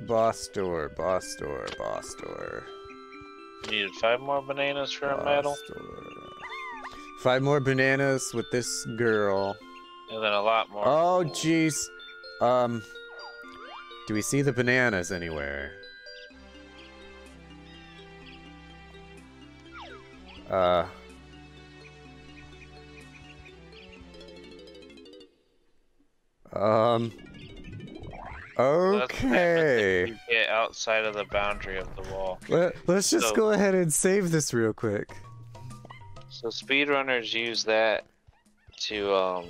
Boss door, boss door, boss door. Needed 5 more bananas for a medal. 5 more bananas with this girl. And then a lot more. Oh, jeez. Do we see the bananas anywhere? Okay. You get outside of the boundary of the wall. Let's just go ahead and save this real quick. So speedrunners use that to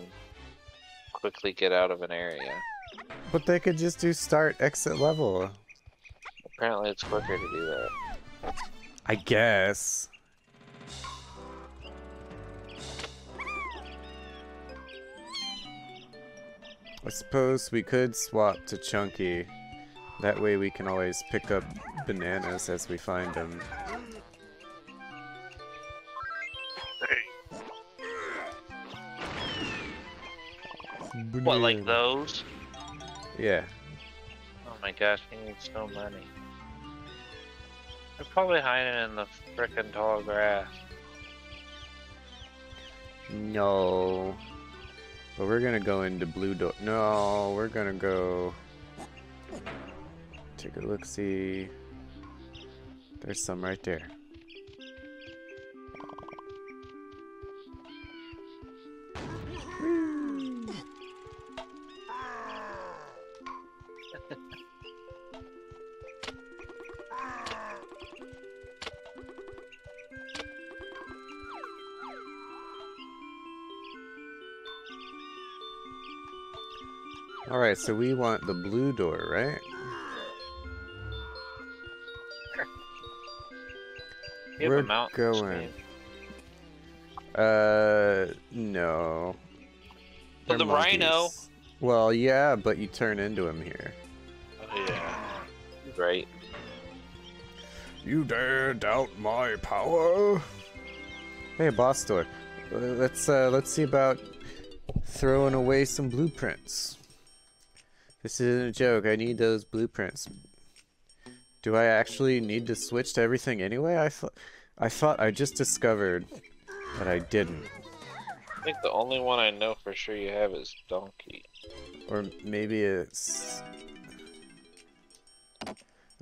quickly get out of an area. But they could just do start, exit level. Apparently it's quicker to do that. I guess. I suppose we could swap to Chunky. That way we can always pick up bananas as we find them. What, like those? Yeah. Oh my gosh, we need so many. They're probably hiding in the frickin' tall grass. No. But we're gonna go into blue door. No, we're gonna go. Take a look, see. There's some right there. Alright, so we want the blue door, right? We're going. No. But the rhino! Well, yeah, but you turn into him here. Oh, yeah. Right. You dare doubt my power? Hey, boss door. Let's see about throwing away some blueprints. This isn't a joke, I need those blueprints. Do I actually need to switch to everything anyway? I thought I just discovered that I didn't. I think the only one I know for sure you have is Donkey. Or maybe it's...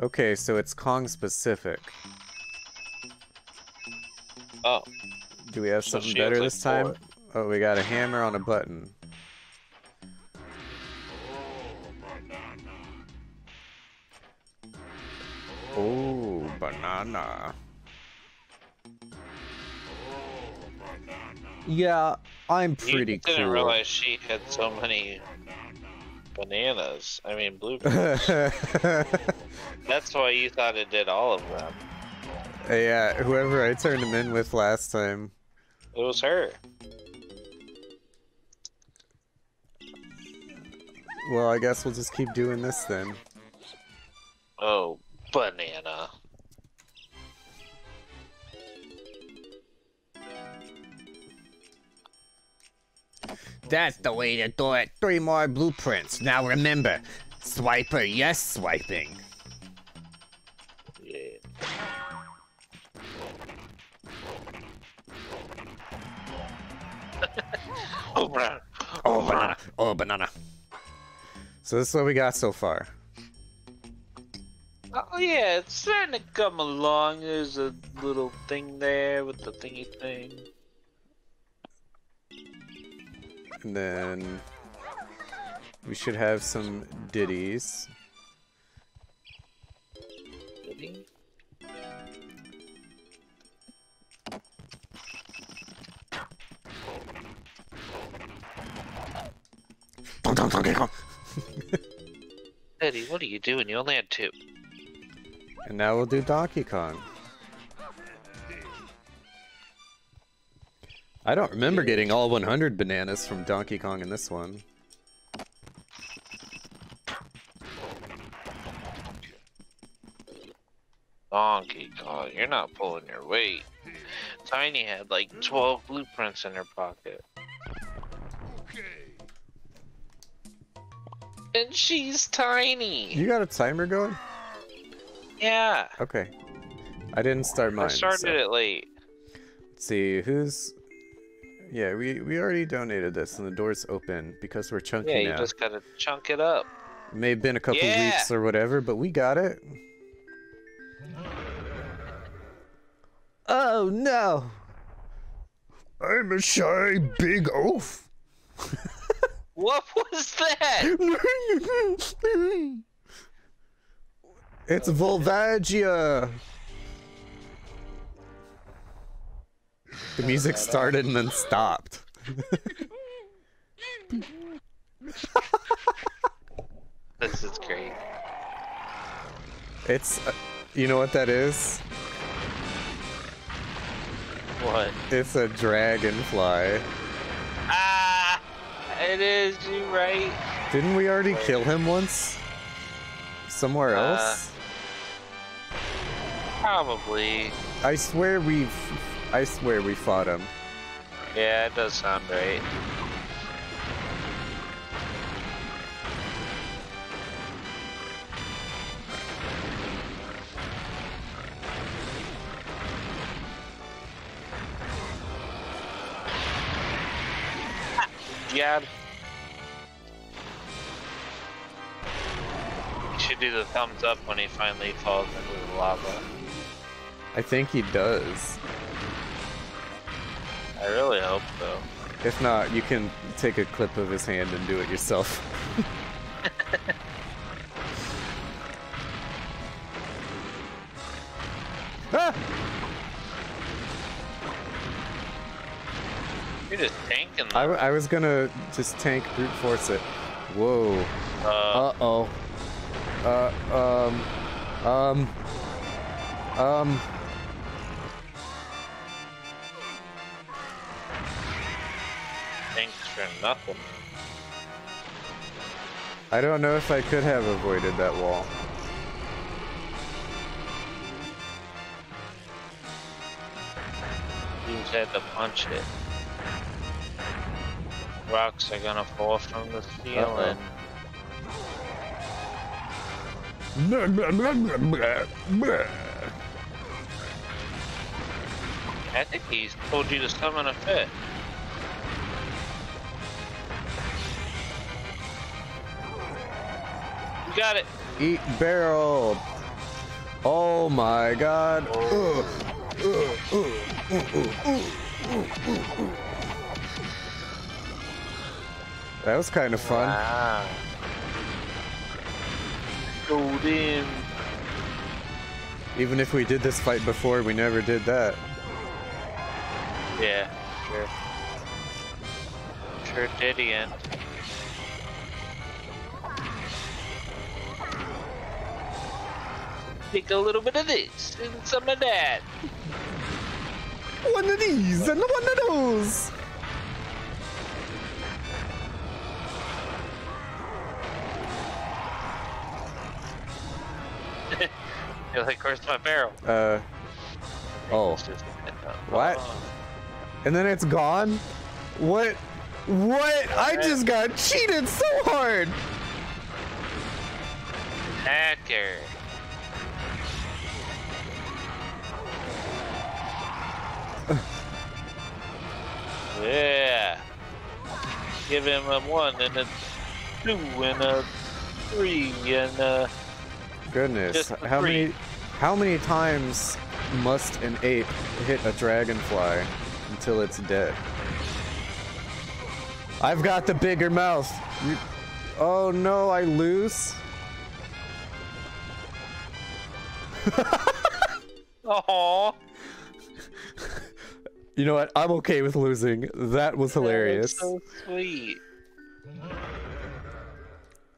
Okay, so it's Kong specific. Oh. Do we have something better this time? Oh, we got a hammer on a button. Oh, banana. Yeah, I'm pretty cool. I didn't realize she had so many bananas. I mean, blueprints. That's why you thought it did all of them. Yeah, whoever I turned them in with last time. It was her. Well, I guess we'll just keep doing this then. Oh. Banana. That's the way to do it. 3 more blueprints. Now remember, swiper, yes, swiping. Yeah. Oh, banana. Oh, banana. Oh, banana. So this is what we got so far. Oh yeah, it's starting to come along. There's a little thing there with the thingy thing. And then we should have some ditties. Diddy? Diddy, what are you doing? You only had 2. And now we'll do Donkey Kong. I don't remember getting all 100 bananas from Donkey Kong in this one. Donkey Kong, you're not pulling your weight. Tiny had like 12 blueprints in her pocket. Okay. And she's tiny. You got a timer going? Yeah. Okay. I didn't start mine. I started it late. Let's see, who's... Yeah, we already donated this, and the door's open because we're chunky now. Yeah, you just gotta chunk it up. It may have been a couple weeks or whatever, but we got it. Oh, no. I'm a shy big oaf. What was that? It's Volvagia. The music started and then stopped. This is great. It's, you know what that is? What? It's a dragonfly. Ah, it is. You right? Didn't we already kill him once? Somewhere else? Probably. I swear we fought him. Yeah, it does sound right. Ah, God. He should do the thumbs up when he finally falls into the lava. I think he does. I really hope so. If not, you can take a clip of his hand and do it yourself. Ah! You're just tanking them. I was gonna just tank brute force it. Whoa. Uh-oh. Thanks for nothing. I don't know if I could have avoided that wall. You just had to punch it. Rocks are gonna fall from the ceiling. I think he's told you to summon a fish. Got it. Eat barrel. Oh my God. That was kind of fun. Wow. Gold in. Even if we did this fight before, we never did that. Yeah, sure. Sure did again. Take a little bit of this and some of that. One of these and one of those. You're like, where's my barrel? Oh. What? And then it's gone? What? What? I just got cheated so hard! Hacker. Yeah. Give him a 1 and a 2 and a 3 and a... Goodness, how many times must an ape hit a dragonfly until it's dead? I've got the bigger mouth. You... Oh no, I lose. Aww. You know what? I'm okay with losing. That was hilarious. That was so sweet.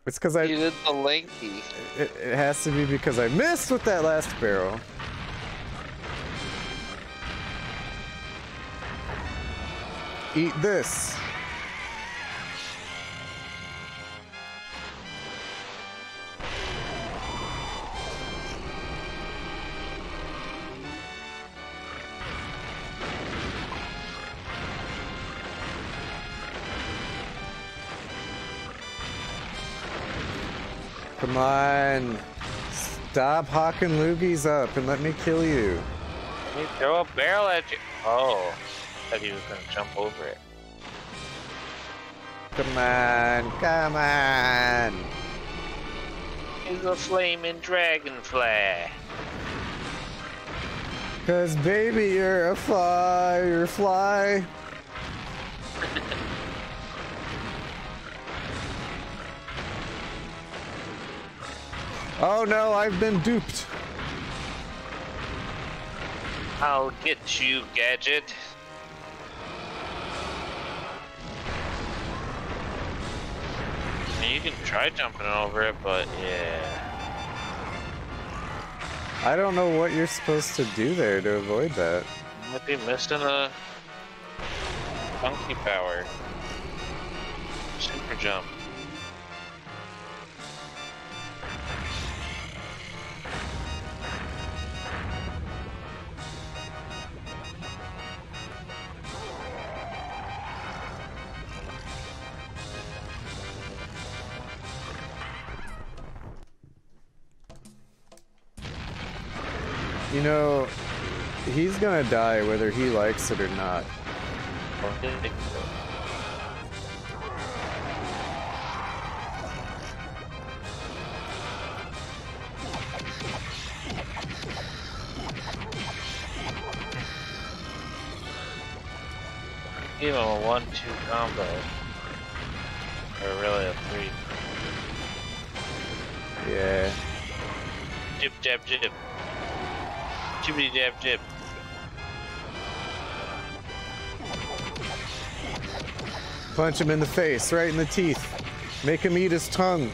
It's because I... You did the Lanky. It has to be because I missed with that last barrel. Eat this. Come on. Stop hawking loogies up and let me kill you. Let me throw a barrel at you. Oh, I thought he was going to jump over it. Come on, come on. He's a flaming dragonfly. Cause baby, you're a fly, you're a fly. Oh no, I've been duped. I'll get you, Gadget. You can try jumping over it, but yeah. I don't know what you're supposed to do there to avoid that. Might be missing a funky power. Super jump. You know, he's gonna die whether he likes it or not. Give him a 1-2 combo. Or really a 3. Yeah. Jib, jab, jib. Jibbity jab jib. Punch him in the face, right in the teeth. Make him eat his tongue.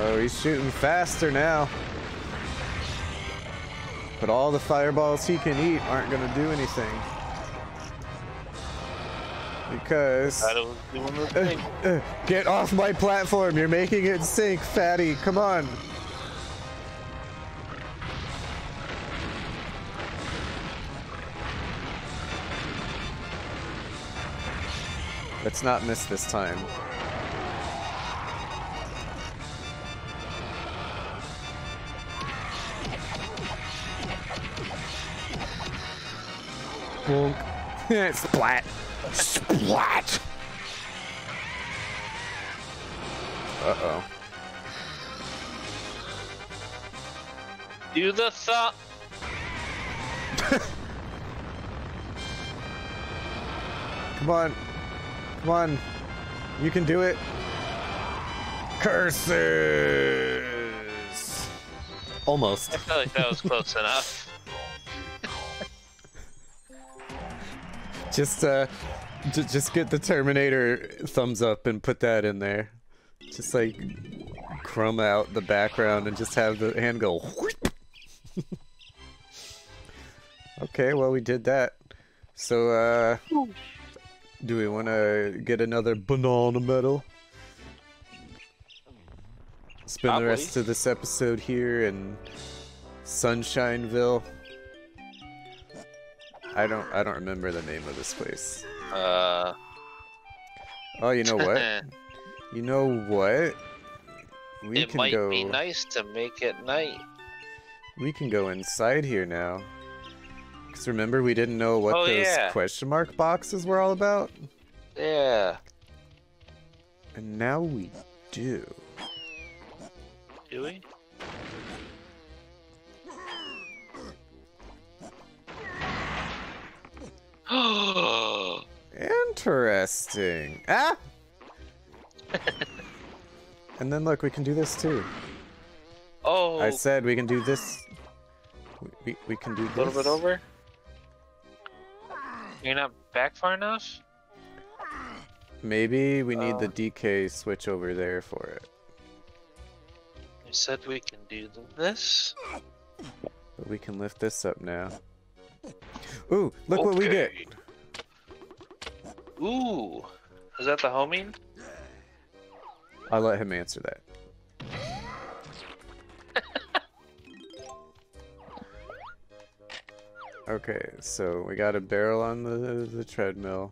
Oh, he's shooting faster now. But all the fireballs he can eat aren't gonna do anything. Because get off my platform, you're making it sink, fatty, come on. Let's not miss this time. It's flat. Splat! Uh-oh. Do the thought. Come on. Come on. You can do it. Curses! Almost. I felt like that was close enough. Just get the Terminator thumbs up and put that in there. Just like crumb out the background and just have the hand go. Okay, well we did that. So do we want to get another banana medal? Spend the rest of this episode here in Sunshineville. I don't remember the name of this place. Oh, you know what? You know what? We it can might go, be nice to make it night. We can go inside here now. Because remember, we didn't know what those question mark boxes were all about? Yeah. And now we do. Do we? Interesting. Ah! And then look, we can do this too. Oh! I said we can do this. We can do this. A little bit over? You're not back far enough? Maybe we need the DK switch over there for it. You said we can do this? But we can lift this up now. Ooh, look what we get. Ooh, is that the homing? I'll let him answer that. Okay, so we got a barrel on the treadmill.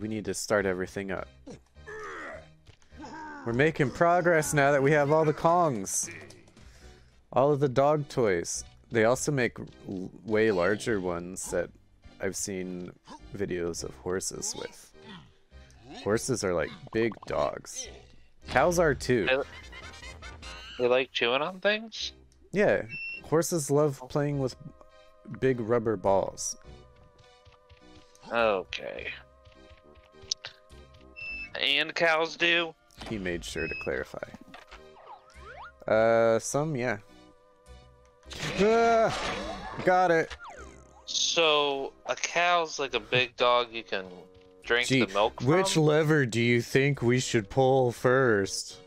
We need to start everything up. We're making progress now that we have all the Kongs. All of the dog toys. They also make way larger ones that I've seen videos of horses with. Horses are like big dogs. Cows are too. They like chewing on things? Yeah. Horses love playing with big rubber balls. Okay. And cows do? He made sure to clarify. Some, yeah. Ah, got it. So, a cow's like a big dog you can drink the milk from? Which lever do you think we should pull first?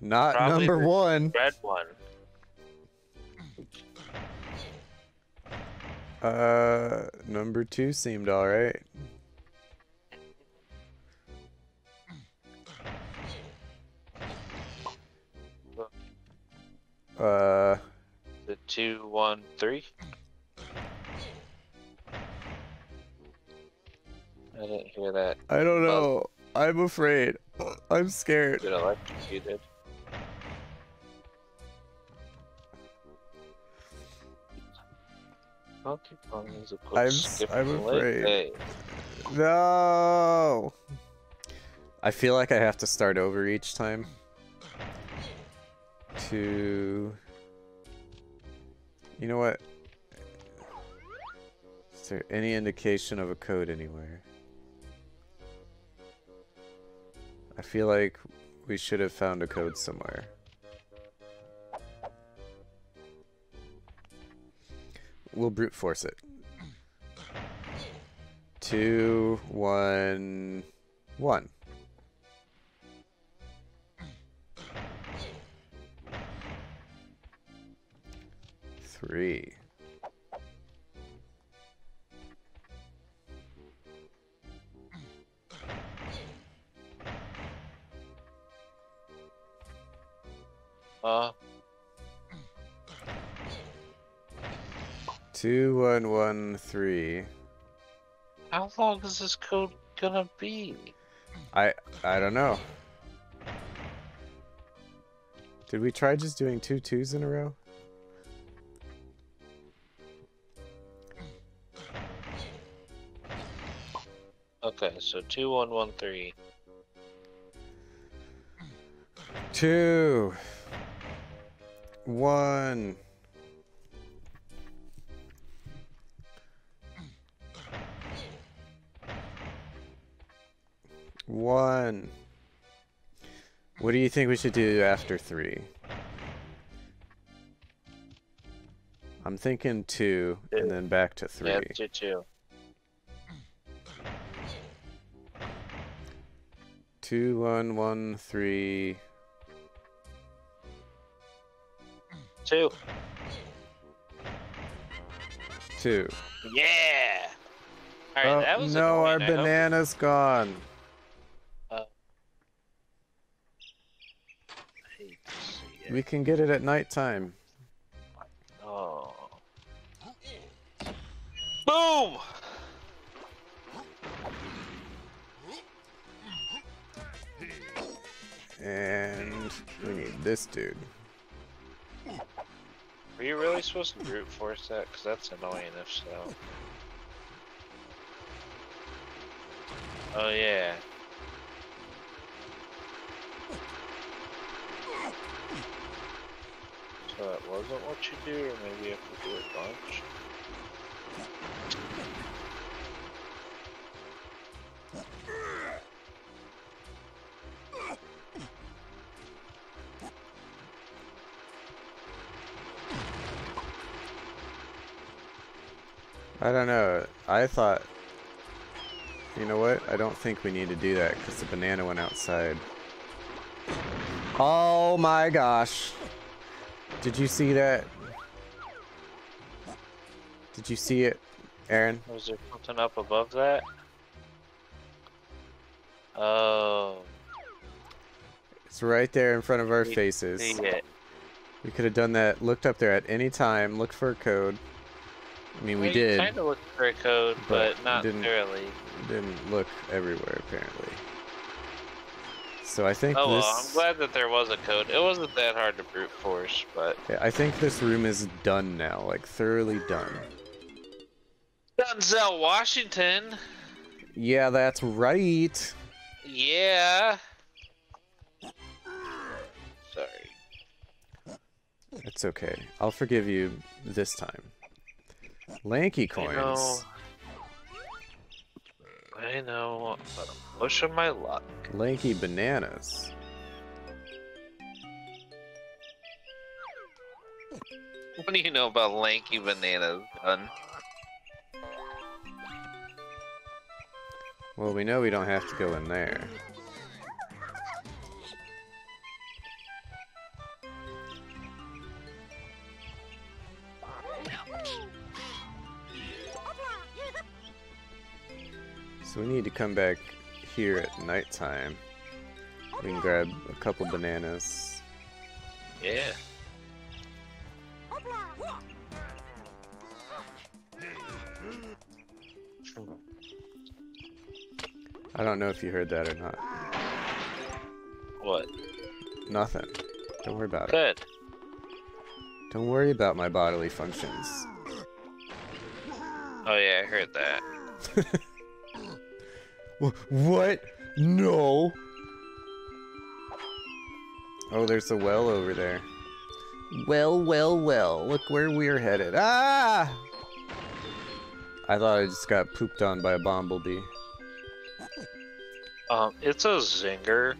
Not number one. Red one. Number two seemed all right. The 2, 1, 3. I didn't hear that. I don't know. I'm afraid. I'm scared. Get electrocuted. I'm afraid. No. I feel like I have to start over each time. 2. You know what? Is there any indication of a code anywhere? I feel like we should have found a code somewhere. We'll brute force it. 2, 1, 1. Three. Uh, 2, 1, 1, 3. How long is this code gonna be? I don't know. Did we try just doing 2 2s in a row? Okay, so 2, 1, 1, 3. 2, 1. One. What do you think we should do after 3? I'm thinking 2, and then back to 3. Yeah, 2, 2. 2, 1, 1, 3. 2. 2. Yeah. All right, that was no, our banana's gone. We can get it at nighttime. Oh. Boom! And we need this dude. Are you really supposed to brute force that? Because that's annoying if so. Oh yeah. So that wasn't what you do, or maybe you have to do a bunch. I don't know. I thought, you know what? I don't think we need to do that because the banana went outside. Oh my gosh. Did you see that? Did you see it, Aaron? Was there something up above that? Oh. It's right there in front of our faces. See it. We could have done that, looked up there at any time, looked for a code. I mean, we did. We kind of looked for a code, but not thoroughly. Didn't look everywhere, apparently. So I think this... well, I'm glad that there was a code. It wasn't that hard to brute force, but... yeah, I think this room is done now, like thoroughly done. Denzel Washington! Yeah, that's right! Yeah! Sorry. It's okay. I'll forgive you this time. Lanky coins. I know, but I'm pushing my luck. Lanky bananas. What do you know about lanky bananas, hun? Well, we know we don't have to go in there. So we need to come back here at nighttime. We can grab a couple bananas. Yeah. I don't know if you heard that or not. What? Nothing. Don't worry about it. Good. Don't worry about my bodily functions. Oh yeah, I heard that. What? No! Oh, there's a well over there. Well, well, well. Look where we're headed. Ah! I thought I just got pooped on by a bumblebee. It's a zinger.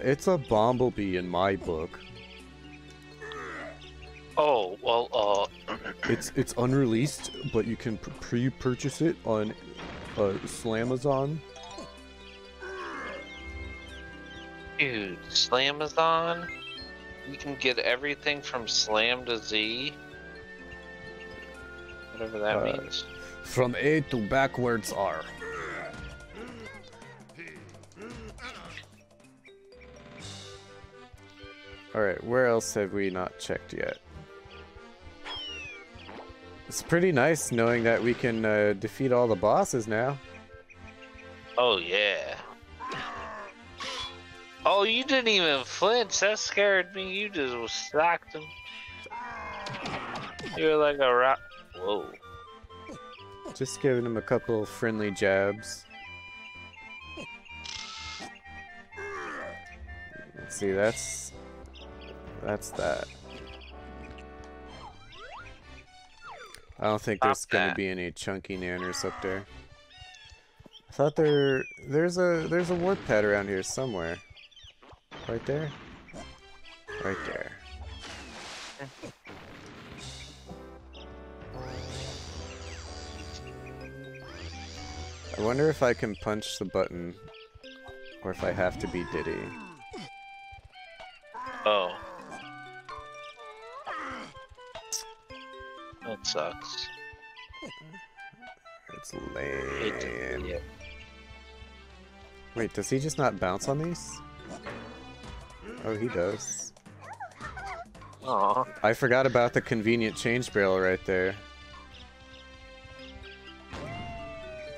It's a bumblebee in my book. Oh, well, It's unreleased, but you can pre-purchase it on... Slamazon. Dude, Slamazon? You can get everything from Slam to Z. Whatever that means. From A to backwards R. Alright, where else have we not checked yet? It's pretty nice knowing that we can defeat all the bosses now. Oh, yeah. Oh, you didn't even flinch. That scared me. You just socked him. You were like a rock. Whoa. Just giving him a couple friendly jabs. Let's see, that's that. I don't think there's gonna be any chunky nanners up there. I thought there's a warp pad around here somewhere. Right there? Right there. I wonder if I can punch the button or if I have to be Diddy. Oh. That sucks. It's lame. Yeah. Wait, does he just not bounce on these? Oh, he does. Aww. I forgot about the convenient change barrel right there.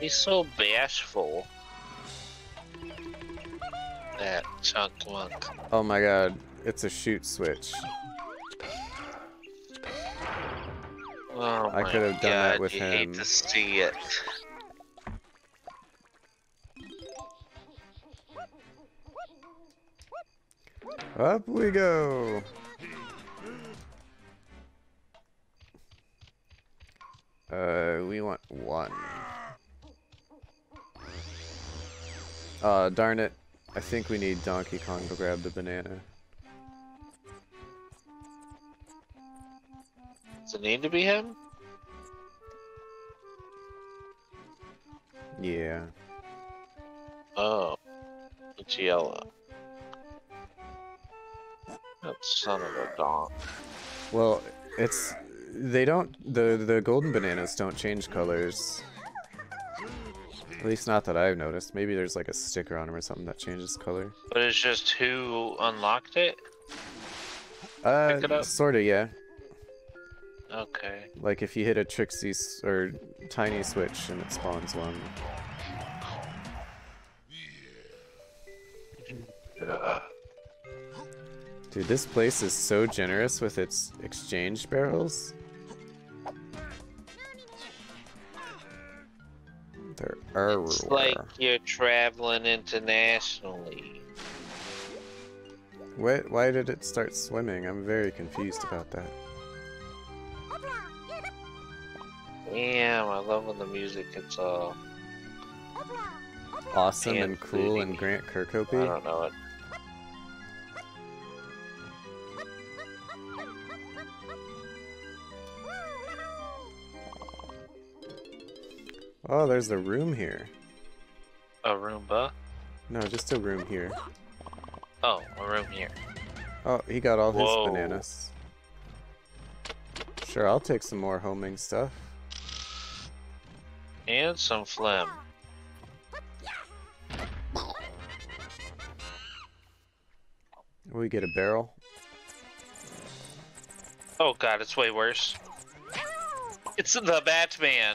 He's so bashful. That chunk monk. Oh my god, it's a shoot switch. Oh, I could have done that with him. I hate to see it. Up we go. We want one. Darn it. I think we need Donkey Kong to grab the banana. Does it need to be him? Yeah. Oh. It's yellow. That son of a dog. Well, it's... they don't... the golden bananas don't change colors. At least not that I've noticed. Maybe there's like a sticker on them or something that changes color. But it's just who unlocked it? Pick it up? Sorta, yeah. Okay. Like if you hit a Trixie or Tiny Switch and it spawns one. Dude, this place is so generous with its exchange barrels. There are. It's like you're traveling internationally. What? Why did it start swimming? I'm very confused about that. Damn, I love when the music gets all awesome and cool and Grant Kirkhope. I don't know it. Oh, there's a room here. A Roomba? No, just a room here. Oh, a room here. Oh, he got all Whoa. His bananas. Sure, I'll take some more homing stuff. And some phlegm. We get a barrel. Oh god, it's way worse. It's the Batman.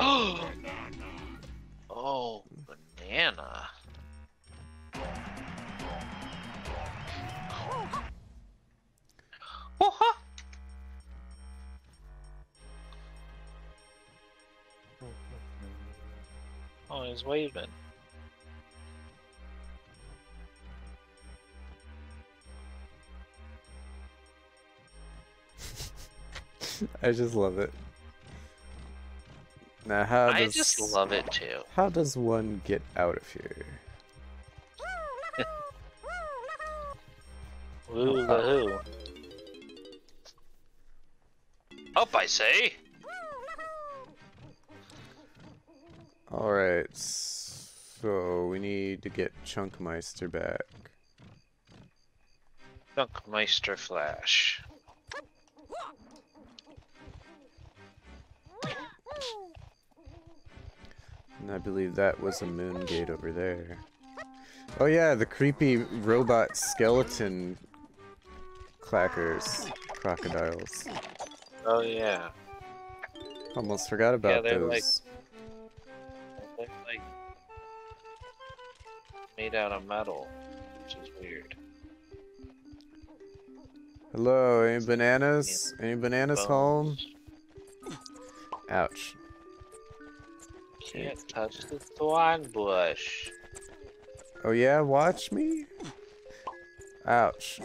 Oh, banana. Oh, he's waving. I just love it. Now, I just love it too. How does one get out of here? Woo the hoo. Up, I say. Alright, so we need to get Chunkmeister back. Chunkmeister Flash. And I believe that was a moon gate over there. Oh yeah, the creepy robot skeleton clackers, crocodiles. Oh yeah. Almost forgot about those. They're like made out of metal, which is weird. Hello, any bananas? Any bananas home? Ouch. Can't touch the thorn bush. Oh yeah, watch me? Ouch.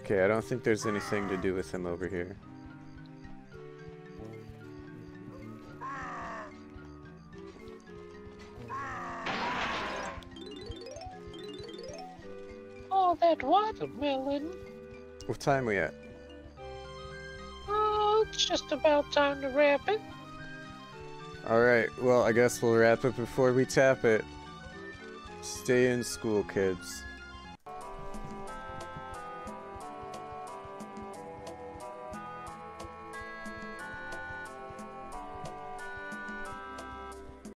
Okay, I don't think there's anything to do with him over here. Oh, that watermelon. What time we at? It's just about time to wrap it. Alright, well, I guess we'll wrap it before we tap it. Stay in school, kids.